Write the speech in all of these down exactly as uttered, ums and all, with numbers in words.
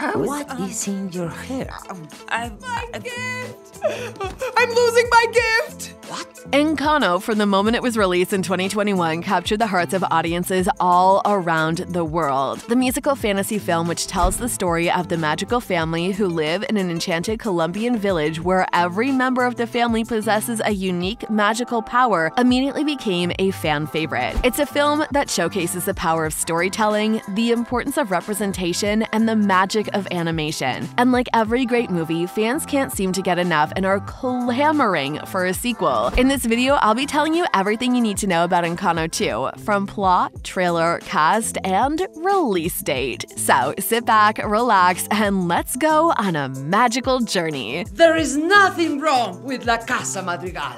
Was, what um, is in your hair? I'm, my I'm, gift! I'm losing my gift! What? Encanto, from the moment it was released in twenty twenty-one, captured the hearts of audiences all around the world. The musical fantasy film, which tells the story of the magical family who live in an enchanted Colombian village where every member of the family possesses a unique magical power, immediately became a fan favorite. It's a film that showcases the power of storytelling, the importance of representation, and the magic of animation. And like every great movie, fans can't seem to get enough and are clamoring for a sequel. In this video, I'll be telling you everything you need to know about Encanto two, from plot, trailer, cast, and release date. So sit back, relax, and let's go on a magical journey. There is nothing wrong with La Casa Madrigal.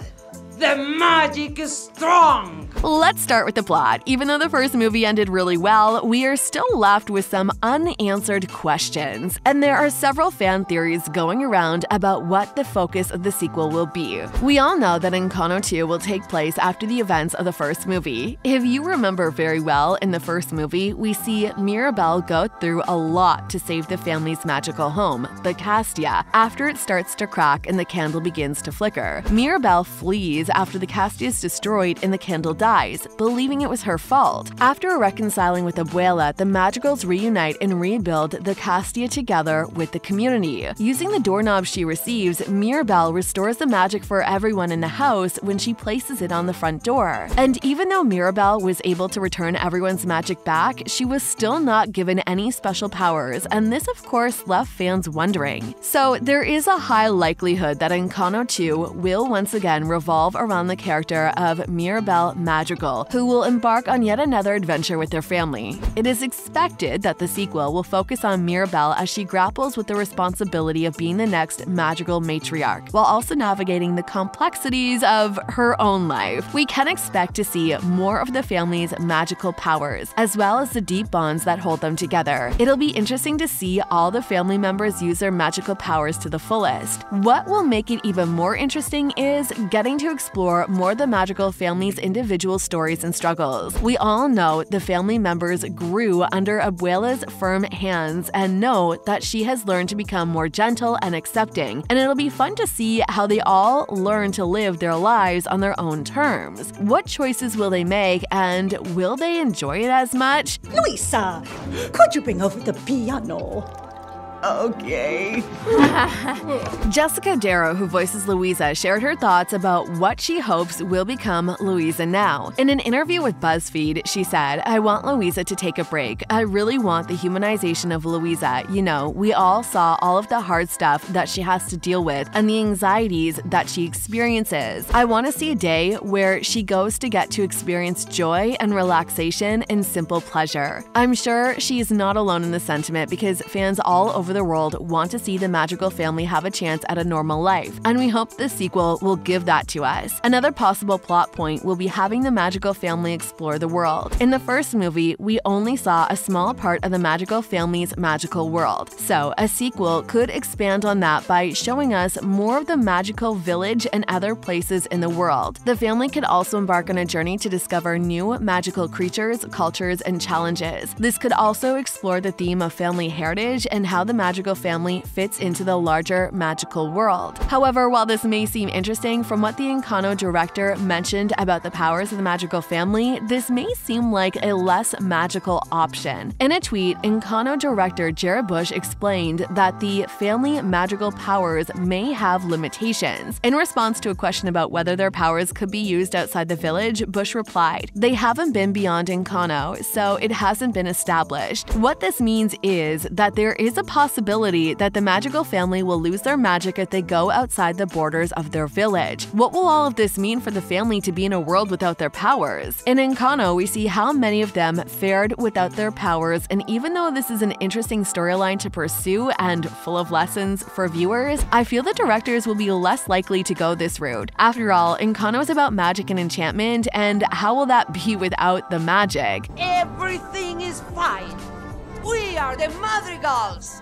The magic is strong! Let's start with the plot. Even though the first movie ended really well, we are still left with some unanswered questions. And there are several fan theories going around about what the focus of the sequel will be. We all know that Encanto two will take place after the events of the first movie. If you remember very well, in the first movie, we see Mirabel go through a lot to save the family's magical home, the Castia, after it starts to crack and the candle begins to flicker. Mirabel flees after the Castia is destroyed and the candle dies, believing it was her fault. After reconciling with Abuela, the Madrigals reunite and rebuild the Castia together with the community. Using the doorknob she receives, Mirabel restores the magic for everyone in the house when she places it on the front door. And even though Mirabel was able to return everyone's magic back, she was still not given any special powers, and this of course left fans wondering. So there is a high likelihood that Encanto two will once again revolve around the character of Mirabel Madrigal, who will embark on yet another adventure with their family. It is expected that the sequel will focus on Mirabel as she grapples with the responsibility of being the next Madrigal matriarch, while also navigating the complexities of her own life. We can expect to see more of the family's magical powers, as well as the deep bonds that hold them together. It'll be interesting to see all the family members use their magical powers to the fullest. What will make it even more interesting is getting to explore more of the Madrigal family's individual stories and struggles. We all know the family members grew under Abuela's firm hands and know that she has learned to become more gentle and accepting, and it'll be fun to see how they all learn to live their lives on their own terms. What choices will they make, and will they enjoy it as much? Luisa, could you bring over the piano? Okay. Jessica Darrow, who voices Luisa, shared her thoughts about what she hopes will become Luisa now. In an interview with BuzzFeed, she said, "I want Luisa to take a break. I really want the humanization of Luisa. You know, we all saw all of the hard stuff that she has to deal with and the anxieties that she experiences. I want to see a day where she goes to get to experience joy and relaxation and simple pleasure." I'm sure she is not alone in the sentiment, because fans all over the world want to see the Madrigal family have a chance at a normal life, and we hope the sequel will give that to us. Another possible plot point will be having the Madrigal family explore the world. In the first movie, we only saw a small part of the Madrigal family's magical world, so a sequel could expand on that by showing us more of the magical village and other places in the world. The family could also embark on a journey to discover new magical creatures, cultures, and challenges. This could also explore the theme of family heritage and how the Madrigal family fits into the larger magical world. However, while this may seem interesting, from what the Encanto director mentioned about the powers of the Madrigal family, this may seem like a less magical option. In a tweet, Encanto director Jared Bush explained that the family Madrigal powers may have limitations. In response to a question about whether their powers could be used outside the village, Bush replied, "They haven't been beyond Encanto, so it hasn't been established." What this means is that there is a possibility that the Madrigal family will lose their magic if they go outside the borders of their village. What will all of this mean for the family to be in a world without their powers? In Encanto, we see how many of them fared without their powers, and even though this is an interesting storyline to pursue and full of lessons for viewers, I feel the directors will be less likely to go this route. After all, Encanto is about magic and enchantment, and how will that be without the magic? Everything is fine. We are the Madrigals!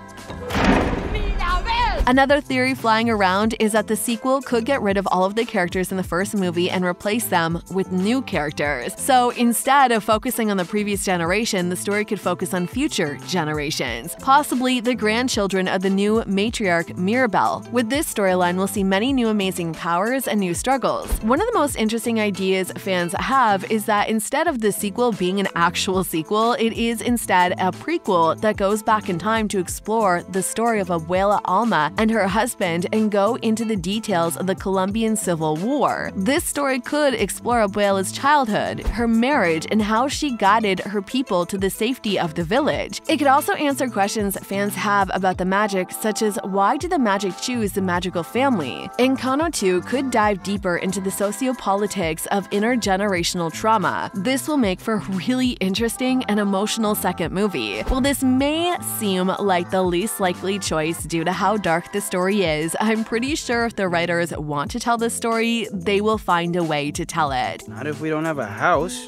Mirabel! Another theory flying around is that the sequel could get rid of all of the characters in the first movie and replace them with new characters. So instead of focusing on the previous generation, the story could focus on future generations, possibly the grandchildren of the new matriarch Mirabel. With this storyline, we'll see many new amazing powers and new struggles. One of the most interesting ideas fans have is that instead of the sequel being an actual sequel, it is instead a prequel that goes back in time to explore the story of Abuela Alma and her husband and go into the details of the Colombian Civil War. This story could explore Abuela's childhood, her marriage, and how she guided her people to the safety of the village. It could also answer questions fans have about the magic, such as why did the magic choose the magical family? Encanto two could dive deeper into the sociopolitics of intergenerational trauma. This will make for a really interesting and emotional second movie. While this may seem like the least likely choice due to how dark the story is, I'm pretty sure if the writers want to tell this story, they will find a way to tell it. Not if we don't have a house.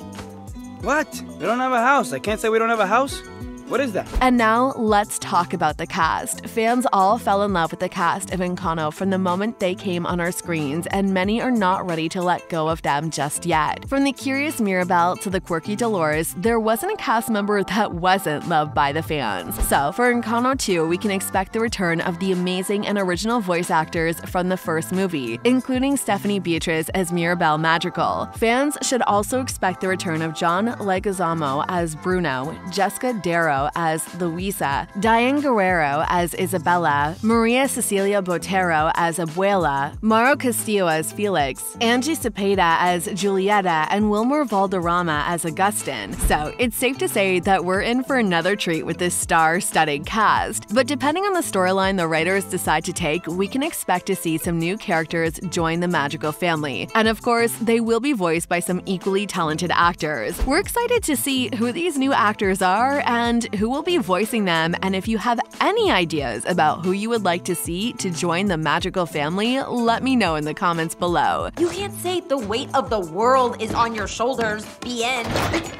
What? We don't have a house. I can't say we don't have a house? What is that? And now, let's talk about the cast. Fans all fell in love with the cast of Encanto from the moment they came on our screens, and many are not ready to let go of them just yet. From the curious Mirabel to the quirky Dolores, there wasn't a cast member that wasn't loved by the fans. So, for Encanto two, we can expect the return of the amazing and original voice actors from the first movie, including Stephanie Beatriz as Mirabel Madrigal. Fans should also expect the return of John Leguizamo as Bruno, Jessica Darrow as Luisa, Diane Guerrero as Isabella, Maria Cecilia Botero as Abuela, Mauro Castillo as Felix, Angie Cepeda as Julieta, and Wilmer Valderrama as Augustin. So it's safe to say that we're in for another treat with this star-studded cast. But depending on the storyline the writers decide to take, we can expect to see some new characters join the magical family. And of course, they will be voiced by some equally talented actors. We're excited to see who these new actors are and who will be voicing them, and if you have any ideas about who you would like to see to join the magical family, let me know in the comments below. You can't say the weight of the world is on your shoulders, B N.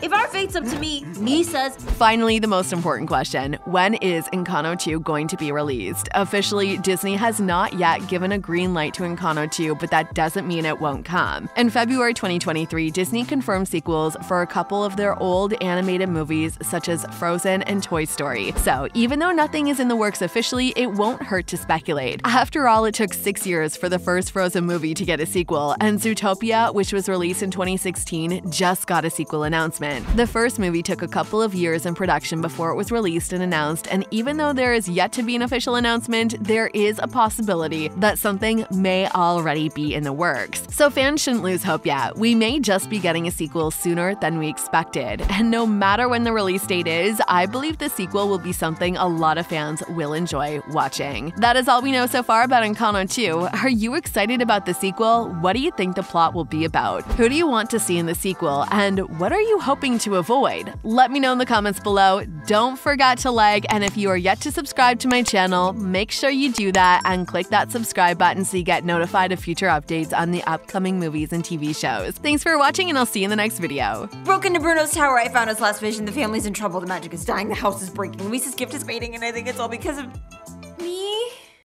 If our fate's up to me, Misa's. Finally, the most important question, when is Encanto two going to be released? Officially, Disney has not yet given a green light to Encanto two, but that doesn't mean it won't come. In February twenty twenty-three, Disney confirmed sequels for a couple of their old animated movies such as Frozen and Toy Story. So even though nothing is in the works officially, it won't hurt to speculate. After all, it took six years for the first Frozen movie to get a sequel, and Zootopia, which was released in twenty sixteen, just got a sequel announcement. The first movie took a couple of years in production before it was released and announced, and even though there is yet to be an official announcement, there is a possibility that something may already be in the works. So fans shouldn't lose hope yet. We may just be getting a sequel sooner than we expected. And no matter when the release date is, I I believe the sequel will be something a lot of fans will enjoy watching. That is all we know so far about Encanto two. Are you excited about the sequel? What do you think the plot will be about? Who do you want to see in the sequel? And what are you hoping to avoid? Let me know in the comments below. Don't forget to like, and if you are yet to subscribe to my channel, make sure you do that and click that subscribe button so you get notified of future updates on the upcoming movies and T V shows. Thanks for watching, and I'll see you in the next video. Broke into Bruno's tower, I found his last vision, the family's in trouble, the magic is dying, the house is breaking, Luisa's gift is fading, and I think it's all because of me?